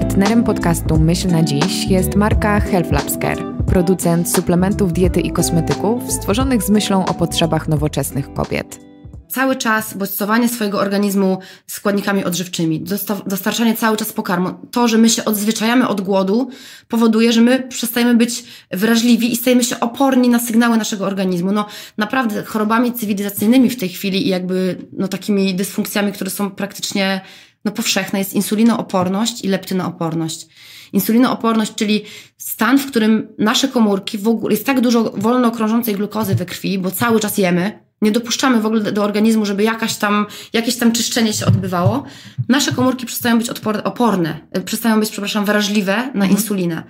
Partnerem podcastu Myśl na Dziś jest marka Health Labs Care, producent suplementów diety i kosmetyków stworzonych z myślą o potrzebach nowoczesnych kobiet. Cały czas bodźcowanie swojego organizmu składnikami odżywczymi, dostarczanie cały czas pokarmu, to, że my się odzwyczajamy od głodu, powoduje, że my przestajemy być wrażliwi i stajemy się oporni na sygnały naszego organizmu. No naprawdę chorobami cywilizacyjnymi w tej chwili i jakby no, takimi dysfunkcjami, które są praktycznie no, powszechne, jest insulinooporność i leptynooporność. Insulinooporność, czyli stan, w którym nasze komórki, w ogóle jest tak dużo wolno krążącej glukozy we krwi, bo cały czas jemy, nie dopuszczamy w ogóle do organizmu, żeby jakieś tam czyszczenie się odbywało, nasze komórki przestają być oporne, przestają być, przepraszam, wrażliwe na insulinę.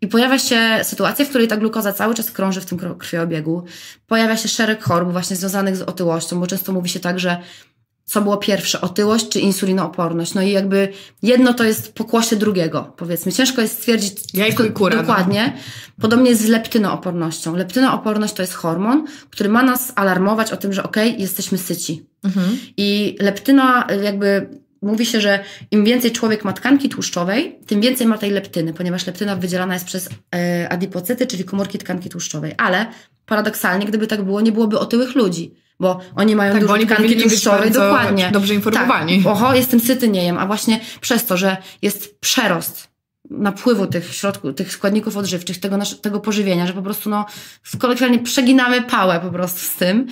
I pojawia się sytuacja, w której ta glukoza cały czas krąży w tym krwiobiegu. Pojawia się szereg chorób właśnie związanych z otyłością, bo często mówi się tak, że co było pierwsze, otyłość czy insulinooporność? No i jakby jedno to jest pokłosie drugiego, powiedzmy. Ciężko jest stwierdzić jajko i kura, dokładnie. No. Podobnie jest z leptynoopornością. Leptynooporność to jest hormon, który ma nas alarmować o tym, że okej, jesteśmy syci. I leptyna jakby... Mówi się, że im więcej człowiek ma tkanki tłuszczowej, tym więcej ma tej leptyny, ponieważ leptyna wydzielana jest przez adipocyty, czyli komórki tkanki tłuszczowej. Ale paradoksalnie, gdyby tak było, nie byłoby otyłych ludzi, bo oni mają tak, dużo tkanki tłuszczowej, dokładnie. Dobrze informowani. Tak, oho, jestem syty, nie jem, a właśnie przez to, że jest przerost napływu tych środków, tych składników odżywczych, tego pożywienia, że po prostu no, kolokwialnie przeginamy pałę po prostu z tym,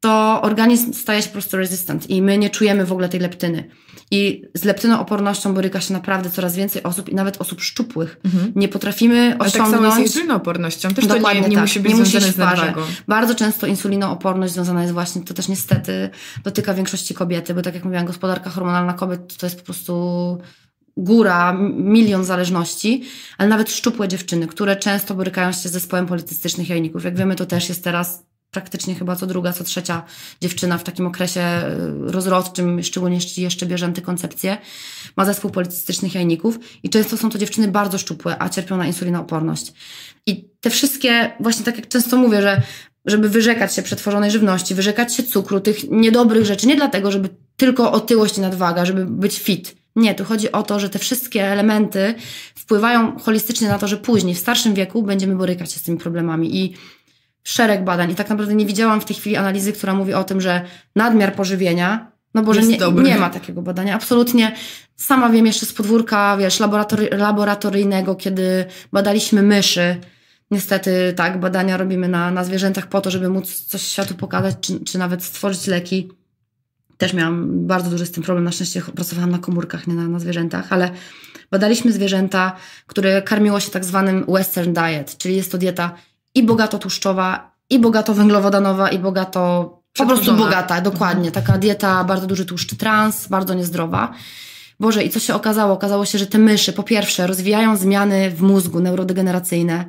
to organizm staje się po prostu rezystent i my nie czujemy w ogóle tej leptyny. I z leptynoopornością boryka się naprawdę coraz więcej osób i nawet osób szczupłych. Nie potrafimy osiągnąć... Ale tak samo z insulinoopornością. Też to nie tak. Musi być związane z nadwagą. Bardzo często insulinooporność związana jest właśnie, to też niestety dotyka większości kobiety, bo tak jak mówiłam, gospodarka hormonalna kobiet to jest po prostu... góra, milion zależności, ale nawet szczupłe dziewczyny, które często borykają się z zespołem policystycznych jajników. Jak wiemy, to też jest teraz praktycznie chyba co druga, co trzecia dziewczyna w takim okresie rozrodczym, szczególnie jeśli jeszcze bierze antykoncepcję, ma zespół policystycznych jajników i często są to dziewczyny bardzo szczupłe, a cierpią na insulinooporność. I te wszystkie, właśnie tak jak często mówię, że żeby wyrzekać się przetworzonej żywności, wyrzekać się cukru, tych niedobrych rzeczy, nie dlatego, żeby tylko otyłość i nadwaga, żeby być fit. Nie, tu chodzi o to, że te wszystkie elementy wpływają holistycznie na to, że później, w starszym wieku, będziemy borykać się z tymi problemami i szereg badań. I tak naprawdę nie widziałam w tej chwili analizy, która mówi o tym, że nadmiar pożywienia, no bo że nie ma takiego badania. Absolutnie. Sama wiem jeszcze z podwórka, wiesz, laboratoryjnego, kiedy badaliśmy myszy. Niestety tak, badania robimy na zwierzętach po to, żeby móc coś światu pokazać, czy nawet stworzyć leki. Też miałam bardzo duży z tym problem, na szczęście pracowałam na komórkach, nie na zwierzętach, ale badaliśmy zwierzęta, które karmiło się tak zwanym Western Diet, czyli jest to dieta i bogato tłuszczowa, i bogato węglowodanowa, i bogato... Po prostu bogata, dokładnie. Taka dieta, bardzo duży tłuszcz trans, bardzo niezdrowa. Boże, i co się okazało? Okazało się, że te myszy po pierwsze rozwijają zmiany w mózgu neurodegeneracyjne,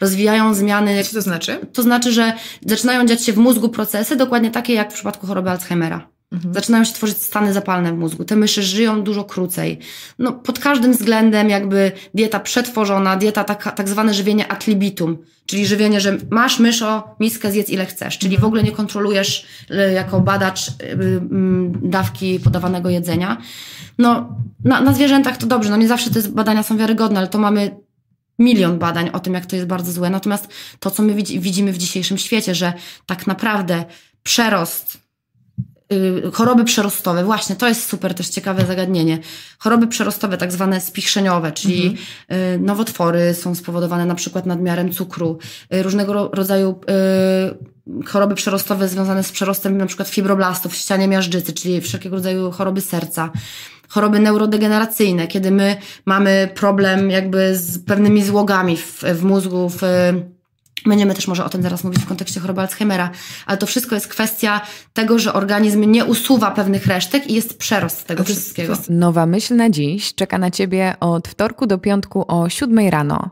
rozwijają zmiany... Co to znaczy? To znaczy, że zaczynają dziać się w mózgu procesy dokładnie takie jak w przypadku choroby Alzheimera. Zaczynają się tworzyć stany zapalne w mózgu. Te myszy żyją dużo krócej. No, pod każdym względem jakby dieta przetworzona, dieta tak zwane żywienie ad libitum, czyli żywienie, że masz, myszo, miskę, zjedz ile chcesz, czyli w ogóle nie kontrolujesz jako badacz dawki podawanego jedzenia. No, na zwierzętach to dobrze, no nie zawsze te badania są wiarygodne, ale to mamy milion badań o tym, jak to jest bardzo złe. Natomiast to, co my widzimy w dzisiejszym świecie, że tak naprawdę przerost... Choroby przerostowe, właśnie, to jest super też ciekawe zagadnienie. Choroby przerostowe, tak zwane spichrzeniowe, czyli nowotwory są spowodowane na przykład nadmiarem cukru, różnego rodzaju choroby przerostowe związane z przerostem na przykład fibroblastów, ścianie miażdżycy, czyli wszelkiego rodzaju choroby serca, choroby neurodegeneracyjne, kiedy my mamy problem jakby z pewnymi złogami w mózgu, będziemy też może o tym zaraz mówić w kontekście choroby Alzheimera, ale to wszystko jest kwestia tego, że organizm nie usuwa pewnych resztek i jest przerost tego wszystkiego. Nowa Myśl na Dziś czeka na Ciebie od wtorku do piątku o 7 rano.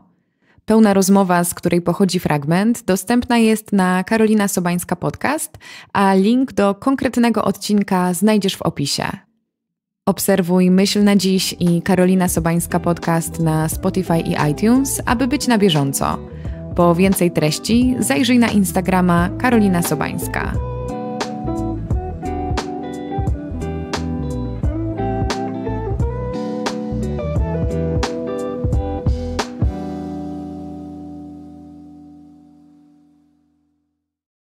Pełna rozmowa, z której pochodzi fragment, dostępna jest na Karolina Sobańska Podcast, a link do konkretnego odcinka znajdziesz w opisie. Obserwuj Myśl na Dziś i Karolina Sobańska Podcast na Spotify i iTunes, aby być na bieżąco. Po więcej treści zajrzyj na Instagrama Karolina Sobańska.